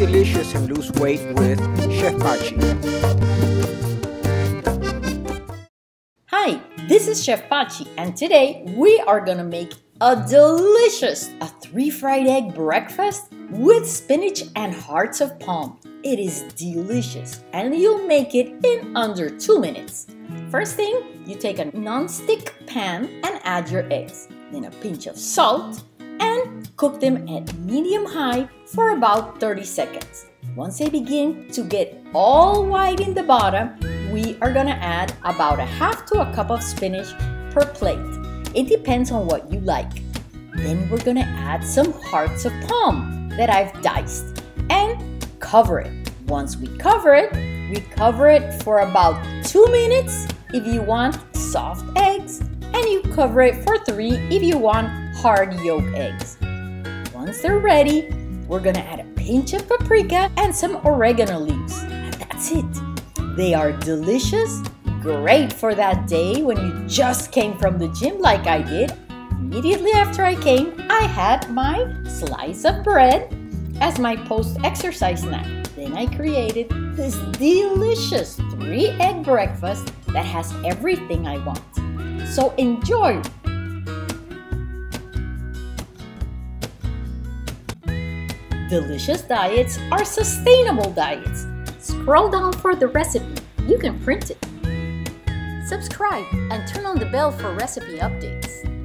delicious and lose weight with Chef Pachi. Hi, this is Chef Pachi, and today we are gonna make a delicious three fried egg breakfast with spinach and hearts of palm. It is delicious and you'll make it in under 2 minutes. First thing, you take a non-stick pan and add your eggs, then a pinch of salt, and cook them at medium-high for about 30 seconds. Once they begin to get all white in the bottom, we are gonna add about a half to a cup of spinach per plate. It depends on what you like. Then we're gonna add some hearts of palm that I've diced and cover it. Once we cover it for about 2 minutes if you want soft eggs, and you cover it for 3 if you want hard yolk eggs. Once they're ready, we're gonna add a pinch of paprika and some oregano leaves, and that's it. They are delicious, great for that day when you just came from the gym like I did. Immediately after I came, I had my slice of bread as my post-exercise snack. Then I created this delicious 3-egg breakfast that has everything I want. So enjoy! Delicious diets are sustainable diets. Scroll down for the recipe. You can print it. Subscribe and turn on the bell for recipe updates.